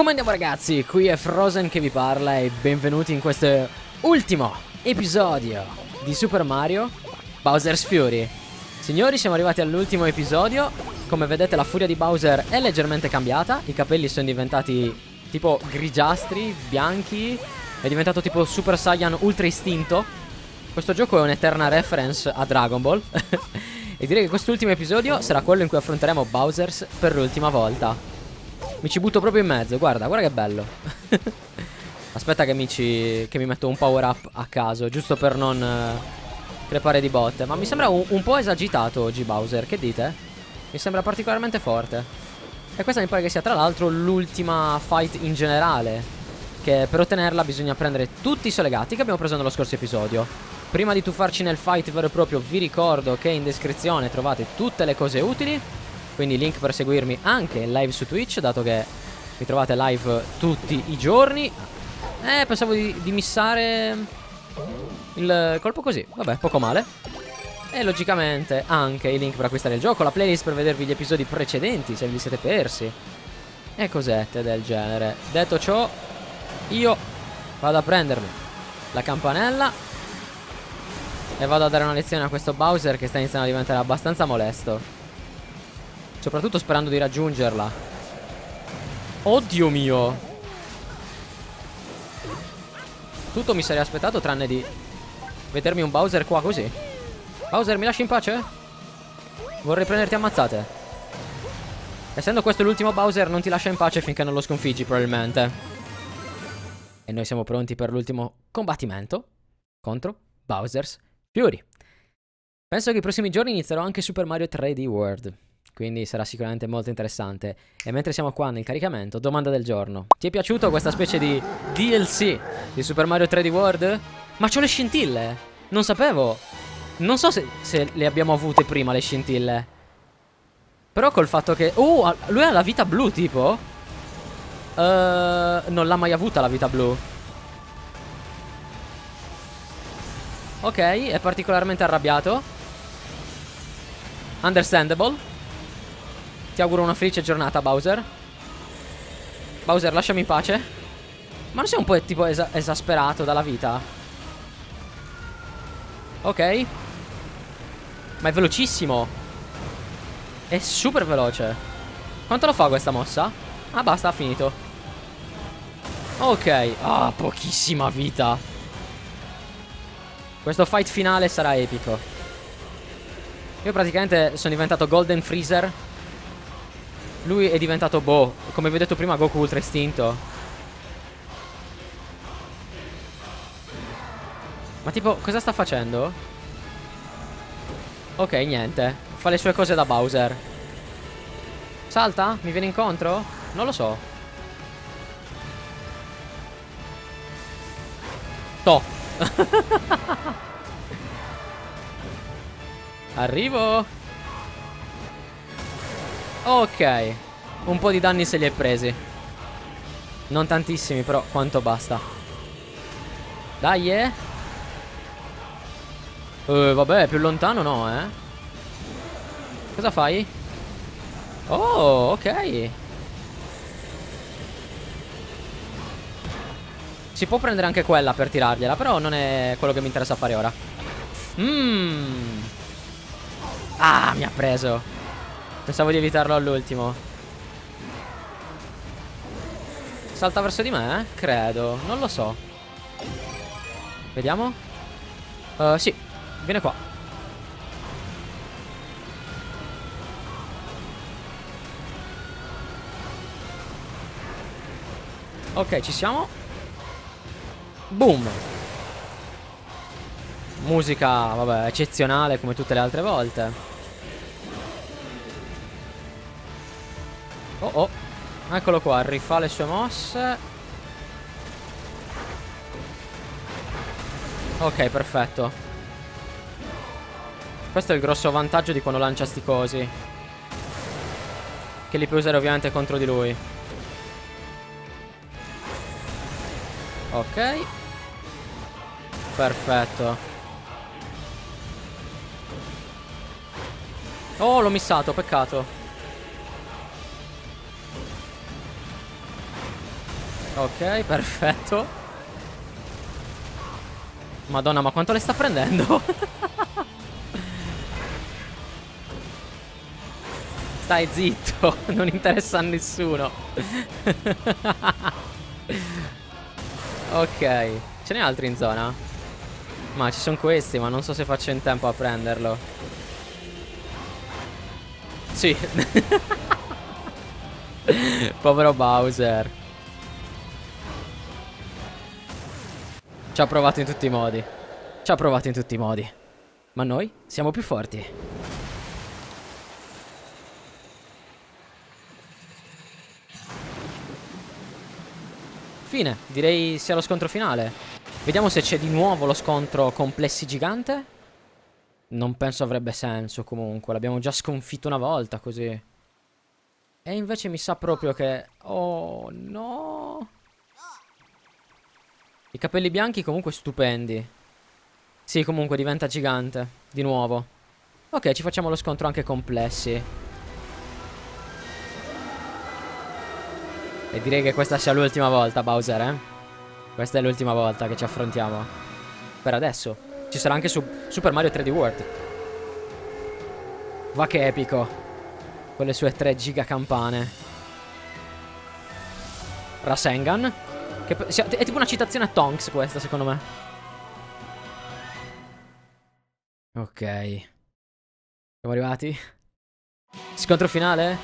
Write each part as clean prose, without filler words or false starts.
Come andiamo ragazzi? Qui è Frozen che vi parla e benvenuti in questo ultimo episodio di Super Mario Bowser's Fury. Signori, siamo arrivati all'ultimo episodio. Come vedete la furia di Bowser è leggermente cambiata. I capelli sono diventati tipo grigiastri, bianchi. È diventato tipo Super Saiyan Ultra Istinto. Questo gioco è un'eterna reference a Dragon Ball. E direi che quest'ultimo episodio sarà quello in cui affronteremo Bowser per l'ultima volta. Mi ci butto proprio in mezzo, guarda, guarda che bello. Aspetta che mi metto un power up a caso, giusto per non crepare di botte. Ma mi sembra un po' esagitato oggi Bowser, che dite? Mi sembra particolarmente forte. E questa mi pare che sia tra l'altro l'ultima fight in generale, che per ottenerla bisogna prendere tutti i solegati che abbiamo preso nello scorso episodio. Prima di tuffarci nel fight vero e proprio vi ricordo che in descrizione trovate tutte le cose utili, quindi link per seguirmi anche live su Twitch, dato che mi trovate live tutti i giorni. Pensavo di missare il colpo così, vabbè, poco male. E logicamente anche i link per acquistare il gioco, la playlist per vedervi gli episodi precedenti se vi siete persi e cosette del genere. Detto ciò, io vado a prendermi la campanella e vado a dare una lezione a questo Bowser che sta iniziando a diventare abbastanza molesto, soprattutto sperando di raggiungerla. Oddio mio, tutto mi sarei aspettato tranne di vedermi un Bowser qua così. Bowser, mi lasci in pace? Vorrei prenderti ammazzate. Essendo questo l'ultimo, Bowser non ti lascia in pace finché non lo sconfiggi probabilmente. E noi siamo pronti per l'ultimo combattimento contro Bowser's Fury. Penso che i prossimi giorni inizierò anche Super Mario 3D World, quindi sarà sicuramente molto interessante. E mentre siamo qua nel caricamento, domanda del giorno: ti è piaciuto questa specie di DLC di Super Mario 3D World? Ma c'ho le scintille! Non sapevo! Non so se le abbiamo avute prima le scintille, però col fatto che... Oh, lui ha la vita blu tipo? Non l'ha mai avuta la vita blu. Ok, è particolarmente arrabbiato. Understandable. Ti auguro una felice giornata, Bowser. Bowser, lasciami in pace. Ma non sei un po' tipo esasperato dalla vita? Ok. Ma è velocissimo. È super veloce. Quanto lo fa questa mossa? Ah, basta, ha finito. Ok. Ah, pochissima vita. Questo fight finale sarà epico. Io praticamente sono diventato Golden Freezer. Lui è diventato, boh, come vi ho detto prima, Goku Ultra Istinto. Ma tipo, cosa sta facendo? Ok, niente. Fa le sue cose da Bowser. Salta? Mi viene incontro? Non lo so. Toh. Arrivo. Ok, un po' di danni se li hai presi. Non tantissimi però quanto basta. Dai vabbè, più lontano no, eh. Cosa fai? Oh, ok. Si può prendere anche quella per tirargliela, però non è quello che mi interessa fare ora. Ah, mi ha preso. Pensavo di evitarlo all'ultimo. Salta verso di me? Credo. Non lo so. Vediamo. Sì, viene qua. Ok, ci siamo. Boom. Musica, vabbè, eccezionale come tutte le altre volte. Oh, eccolo qua, rifà le sue mosse. Ok, perfetto. Questo è il grosso vantaggio di quando lancia sti cosi, che li puoi usare ovviamente contro di lui. Ok, perfetto. Oh, l'ho missato, peccato. Ok, perfetto. Madonna, ma quanto le sta prendendo? Stai zitto, non interessa a nessuno. Ok, ce n'è altri in zona? Ma ci sono questi, ma non so se faccio in tempo a prenderlo. Sì. Povero Bowser. Ci ha provato in tutti i modi. Ci ha provato in tutti i modi. Ma noi siamo più forti. Fine, direi sia lo scontro finale. Vediamo se c'è di nuovo lo scontro complessi gigante. Non penso avrebbe senso comunque, l'abbiamo già sconfitto una volta così. E invece mi sa proprio che... oh no! I capelli bianchi comunque stupendi. Sì, comunque diventa gigante, di nuovo. Ok, ci facciamo lo scontro anche complessi. E direi che questa sia l'ultima volta, Bowser, eh? Questa è l'ultima volta che ci affrontiamo. Per adesso. Ci sarà anche su Super Mario 3D World. Va che epico. Con le sue 3 giga campane. Rasengan. Che è tipo una citazione a Tonks questa, secondo me. Ok. Siamo arrivati. Scontro finale?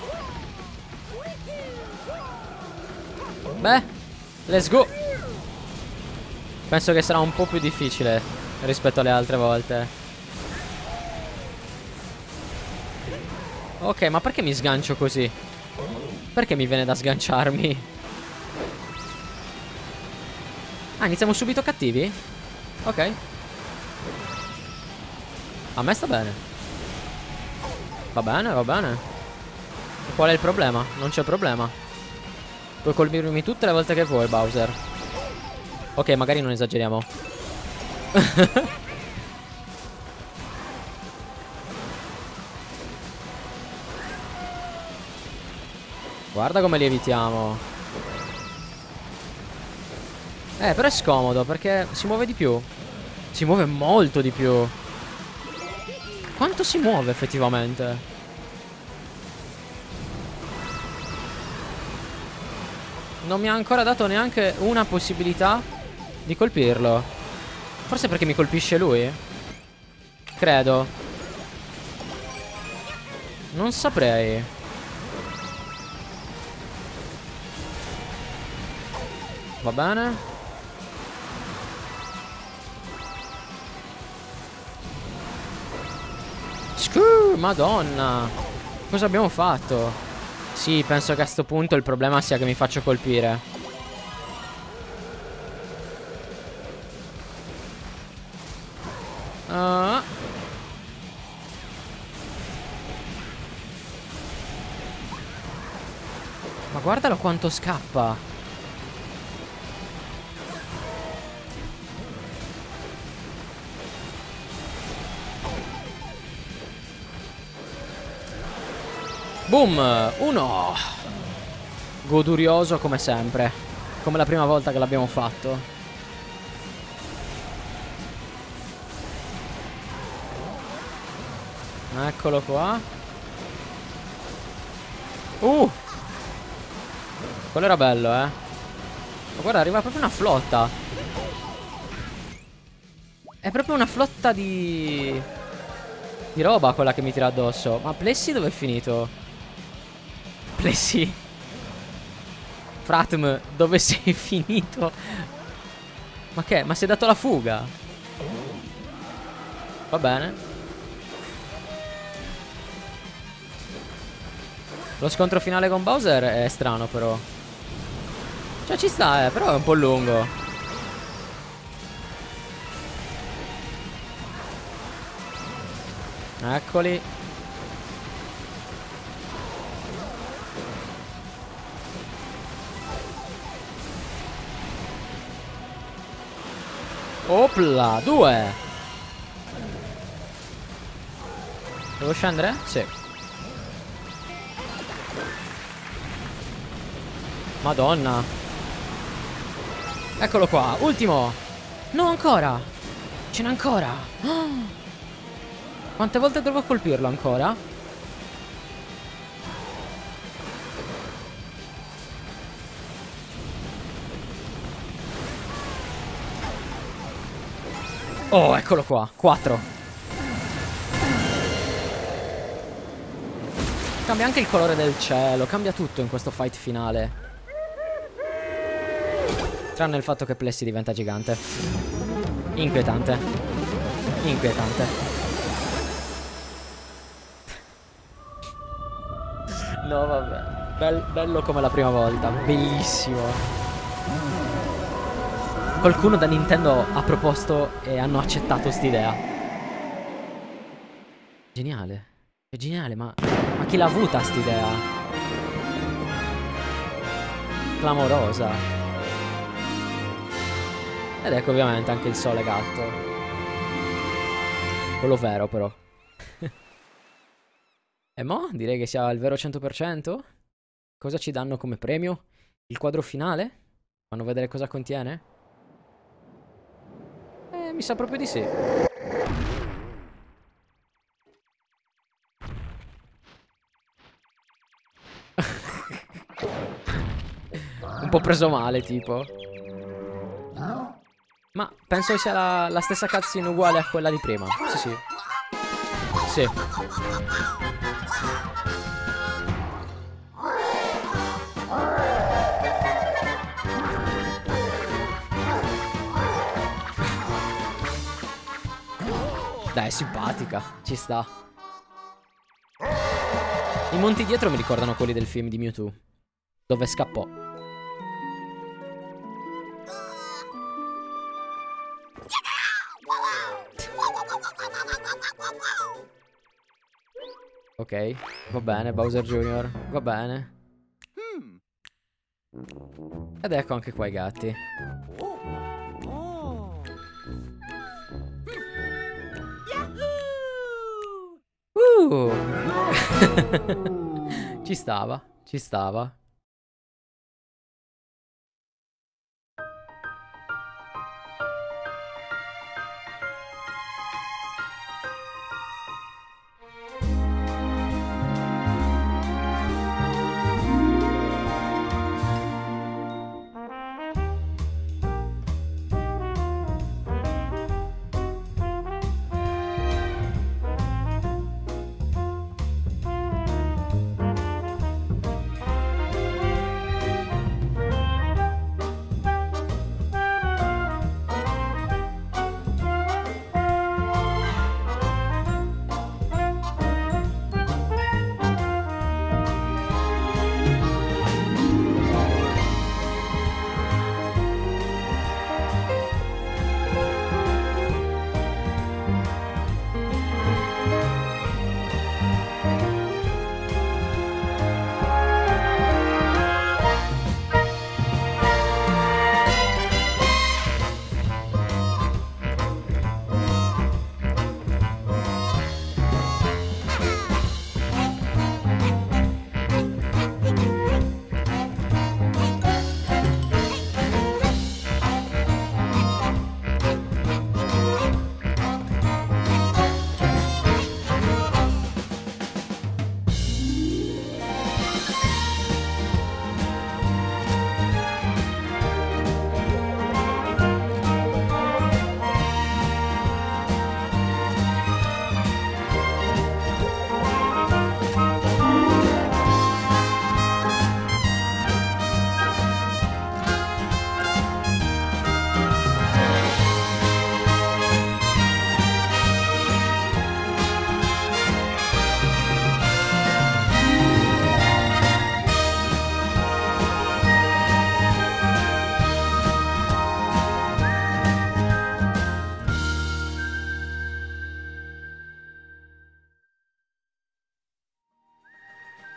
Beh, let's go. Penso che sarà un po' più difficile rispetto alle altre volte. Ok, ma perché mi sgancio così? Perché mi viene da sganciarmi? Ah, iniziamo subito cattivi? Ok. A me sta bene. Va bene, va bene. Qual è il problema? Non c'è problema. Puoi colpirmi tutte le volte che vuoi, Bowser. Ok, magari non esageriamo. Guarda come li evitiamo. Però è scomodo perché si muove di più. Si muove molto di più. Quanto si muove effettivamente? Non mi ha ancora dato neanche una possibilità di colpirlo. Forse perché mi colpisce lui? Credo. Non saprei. Va bene. Madonna. Cosa abbiamo fatto? Sì, penso che a sto punto il problema sia che mi faccio colpire. Ma guardalo quanto scappa. Boom! Uno! Godurioso come sempre. Come la prima volta che l'abbiamo fatto. Eccolo qua. Quello era bello, eh. Ma guarda, arriva proprio una flotta. È proprio una flotta di roba quella che mi tira addosso. Ma Plessy dove è finito? Plessy, Fratm, dove sei finito? Ma che? Ma sei dato la fuga? Va bene. Lo scontro finale con Bowser è strano però. Cioè ci sta, però è un po' lungo. Eccoli. Opla, 2. Devo scendere? Sì. Madonna. Eccolo qua, ultimo. No, ancora. Ce n'è ancora. Oh. Quante volte devo colpirlo ancora? Oh, eccolo qua, 4. Cambia anche il colore del cielo, cambia tutto in questo fight finale. Tranne il fatto che Plessy diventa gigante. Inquietante. Inquietante. No, vabbè. Bello come la prima volta, bellissimo. Qualcuno da Nintendo ha proposto e hanno accettato st'idea. Geniale. È geniale, ma chi l'ha avuta st'idea? Clamorosa. Ed ecco ovviamente anche il sole gatto. Quello vero però. E mo? Direi che sia il vero 100%? Cosa ci danno come premio? Il quadro finale? Fanno vedere cosa contiene? Mi sa proprio di sì. Un po' preso male, tipo. Ma penso che sia la stessa cutscene uguale a quella di prima. Sì, sì. Sì. Dai, è simpatica, ci sta. I monti dietro mi ricordano quelli del film di Mewtwo, dove scappò. Ok, va bene, Bowser Jr., va bene. Ed ecco anche qua i gatti. Ci stava, ci stava.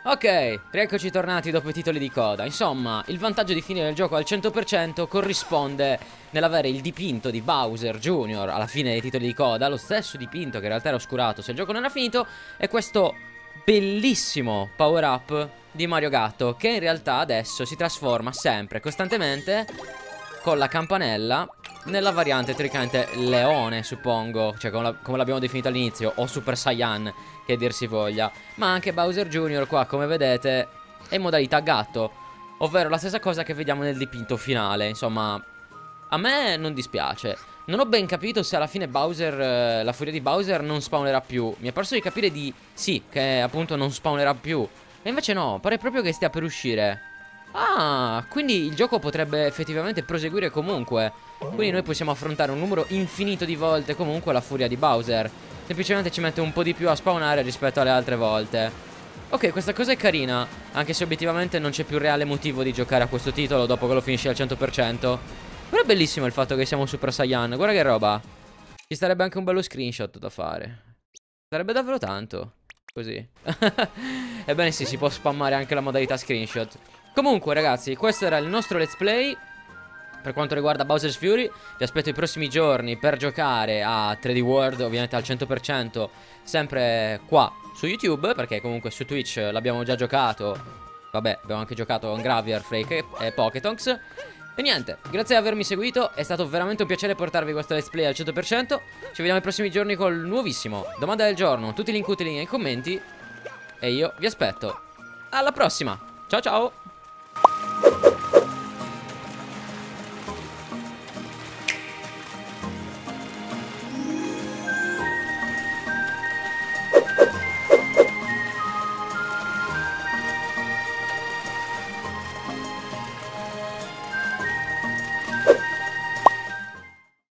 Ok, rieccoci tornati dopo i titoli di coda. Insomma, il vantaggio di finire il gioco al 100% corrisponde nell'avere il dipinto di Bowser Jr. alla fine dei titoli di coda, lo stesso dipinto che in realtà era oscurato se il gioco non era finito, e questo bellissimo power up di Mario Gatto, che in realtà adesso si trasforma sempre, costantemente, con la campanella nella variante tricante leone, suppongo, cioè come l'abbiamo definito all'inizio, o Super Saiyan, che dir si voglia. Ma anche Bowser Jr. qua, come vedete, è in modalità gatto, ovvero la stessa cosa che vediamo nel dipinto finale. Insomma, a me non dispiace. Non ho ben capito se alla fine Bowser, la furia di Bowser non spawnerà più. Mi è parso di capire di sì, che appunto non spawnerà più, e invece no, pare proprio che stia per uscire. Ah, quindi il gioco potrebbe effettivamente proseguire comunque. Quindi noi possiamo affrontare un numero infinito di volte comunque la furia di Bowser. Semplicemente ci mette un po' di più a spawnare rispetto alle altre volte. Ok, questa cosa è carina, anche se obiettivamente non c'è più reale motivo di giocare a questo titolo dopo che lo finisci al 100%. Però è bellissimo il fatto che siamo Super Saiyan, guarda che roba. Ci starebbe anche un bello screenshot da fare. Sarebbe davvero tanto. Così. Ebbene sì, si può spammare anche la modalità screenshot. Comunque ragazzi, questo era il nostro let's play per quanto riguarda Bowser's Fury. Vi aspetto i prossimi giorni per giocare a 3D World, ovviamente al 100%, sempre qua su YouTube, perché comunque su Twitch l'abbiamo già giocato. Vabbè, abbiamo anche giocato con Gravier, Flake e Poké Tonks. E niente, grazie di avermi seguito, è stato veramente un piacere portarvi questo let's play al 100%. Ci vediamo i prossimi giorni col nuovissimo Domanda del Giorno, tutti i link utili nei commenti, e io vi aspetto. Alla prossima, ciao ciao!